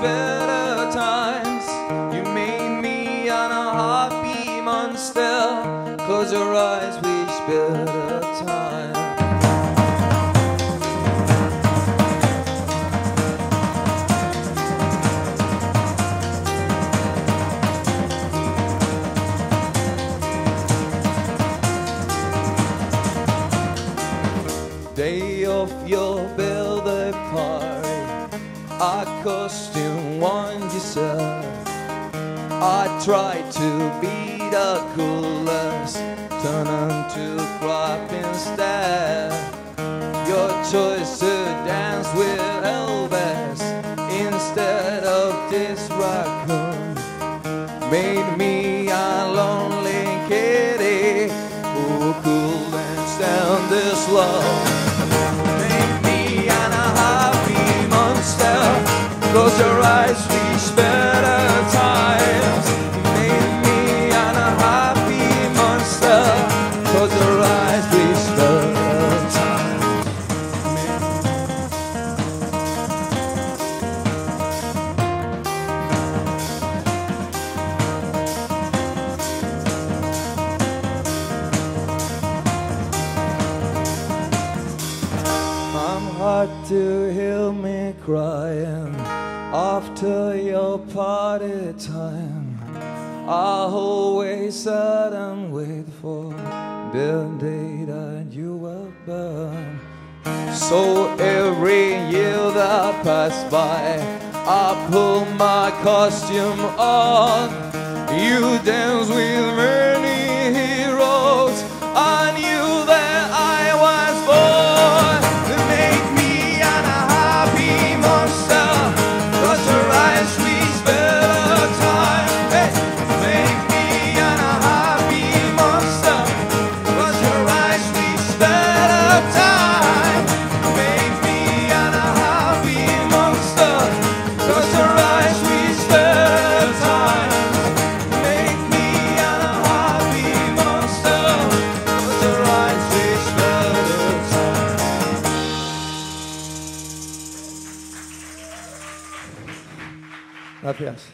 Better times. You made me on a heartbeam unstill. Close your eyes, wish better times. Day of your birthday party, I costume on yourself. I tried to be the coolest, turn into crap instead. Your choice to dance with Elvis instead of this raccoon made me a lonely kitty who couldn't stand this love. Close your eyes, reach better times. You made me an unhappy monster. Close your eyes, reach better times. I'm hard to hear me crying after your party time. I always sat and wait for the day that you were born. So every year that passed by, I pull my costume on. You dance with many heroes. I knew that I was born. Gracias.